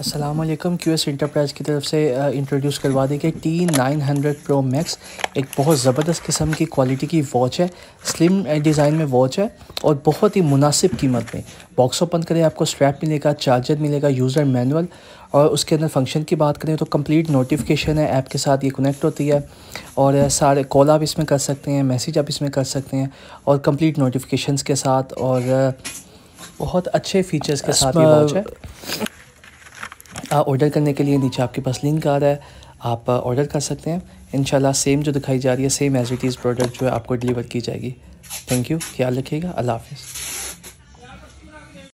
अस्सलामुअलैकुम। QS enterprise की तरफ से इंट्रोड्यूस करवा दी गई T900 Pro Max एक बहुत ज़बरदस्त किस्म की क्वालिटी की वॉच है। स्लिम डिज़ाइन में वॉच है और बहुत ही मुनासिब कीमत में। बॉक्स ओपन करें, आपको स्ट्रैप मिलेगा, चार्जर मिलेगा, यूज़र मैनुअल। और उसके अंदर फंक्शन की बात करें तो कंप्लीट नोटिफिकेशन है, ऐप के साथ ये कनेक्ट होती है और सारे कॉल आप इसमें कर सकते हैं, मैसेज आप इसमें कर सकते हैं और कंप्लीट नोटिफिकेशंस के साथ और बहुत अच्छे फीचर्स के साथ ये वॉच है। ऑर्डर करने के लिए नीचे आपके पास लिंक आ रहा है, आप ऑर्डर कर सकते हैं। इंशाल्लाह सेम जो दिखाई जा रही है, same as it is product जो है आपको डिलीवर की जाएगी। थैंक यू, ख्याल रखिएगा, अल्लाह हाफिज़।